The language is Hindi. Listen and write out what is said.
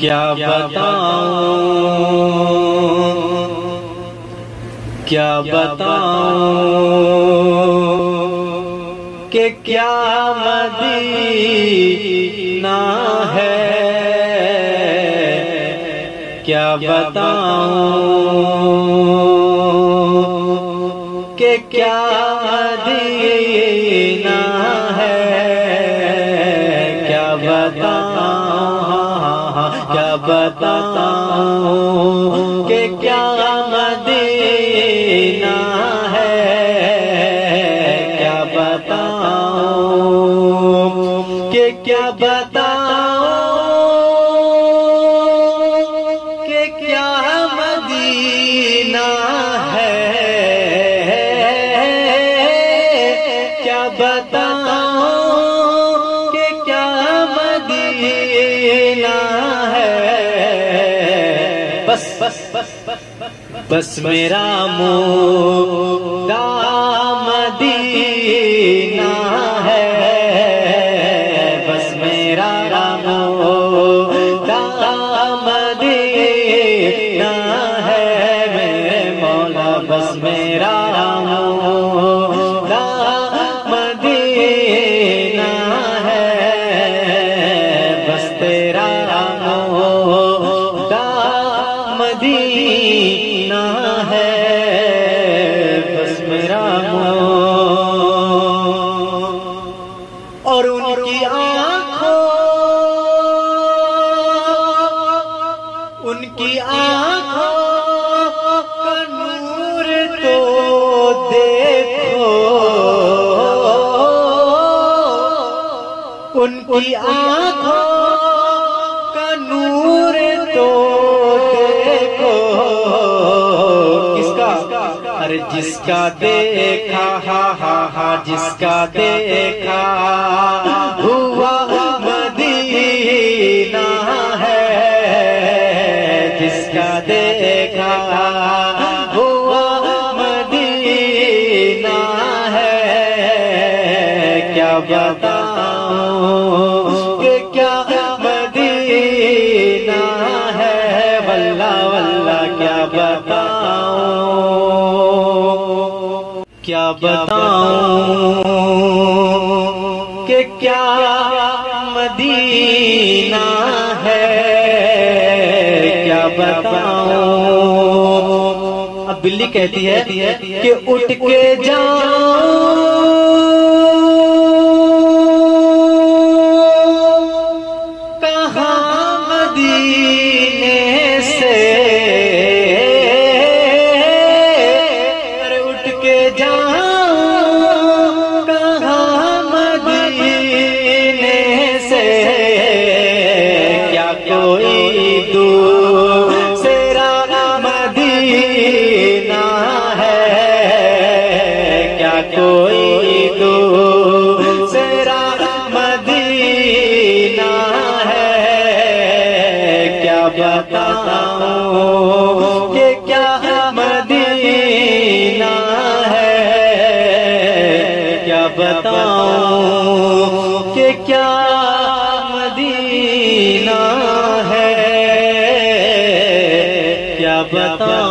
क्या बताऊं कि क्या मदीना है, क्या बताऊं कि क्या मदीना है, क्या बताऊं, क्या बताऊं कि क्या मदीना है, क्या बताऊं कि क्या बताऊं कि क्या मदीना है, क्या बताऊं कि क्या मदीना है। बस बस बस बस बस मेरा मुद्दा मदीना है, बस मेरा मुद्दा मदीना है मेरे मौला, बस मेरा मुद्दा मदीना है, बस तेरा मुद्दा मदीना है, बस मेरा मोह। और उनकी आँखों का नूर तो देखो, उनकी आँखों का नूर तो जिसका देखा, हा हा हा, जिसका देखा हुआ मदीना है, जिसका देखा हुआ मदीना है, क्या बताऊं कि क्या मदीना है, वल्ला वल्ला क्या बताऊं, क्या बताऊं कि क्या मदीना है, क्या बताऊं। अब बिल्ली कहती है कि उठ के जाऊं कहाँ मदीने से, बताऊं कि क्या मदीना है, क्या बताऊं कि क्या मदीना है, क्या बताऊं।